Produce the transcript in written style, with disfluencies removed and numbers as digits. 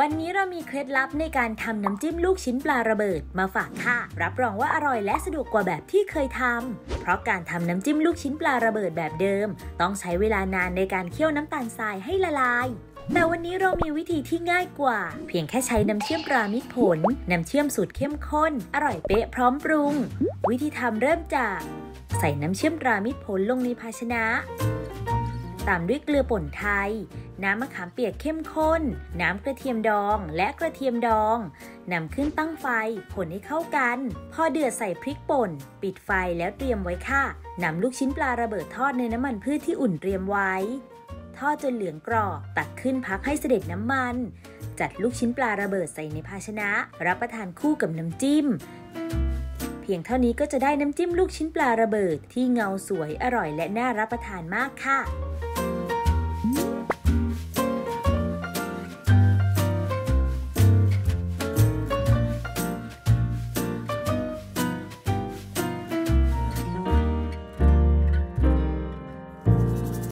วันนี้เรามีเคล็ดลับในการทำน้ำจิ้มลูกชิ้นปลาระเบิดมาฝากค่ะรับรองว่าอร่อยและสะดวกกว่าแบบที่เคยทำเพราะการทำน้ำจิ้มลูกชิ้นปลาระเบิดแบบเดิมต้องใช้เวลานานในการเคี่ยวน้ำตาลทรายให้ละลายแต่วันนี้เรามีวิธีที่ง่ายกว่าเพียงแค่ใช้น้ำเชื่อมปลามิตรผลน้ำเชื่อมสูตรเข้มข้นอร่อยเป๊ะพร้อมปรุงวิธีทำเริ่มจากใส่น้ำเชื่อมปลามิตรผลลงในภาชนะตามด้วยเกลือป่นไทยน้ำมะขามเปียกเข้มข้นน้ำกระเทียมดองและกระเทียมดองนำขึ้นตั้งไฟคนให้เข้ากันพอเดือดใส่พริกป่นปิดไฟแล้วเตรียมไว้ค่ะนำลูกชิ้นปลาระเบิดทอดในน้ำมันพืชที่อุ่นเตรียมไว้ทอดจนเหลืองกรอบตักขึ้นพักให้เสด็จน้ำมันจัดลูกชิ้นปลาระเบิดใส่ในภาชนะรับประทานคู่กับน้ำจิ้มเพียงเท่านี้ก็จะได้น้ำจิ้มลูกชิ้นปลาระเบิดที่เงาสวยอร่อยและน่ารับประทานมากค่ะ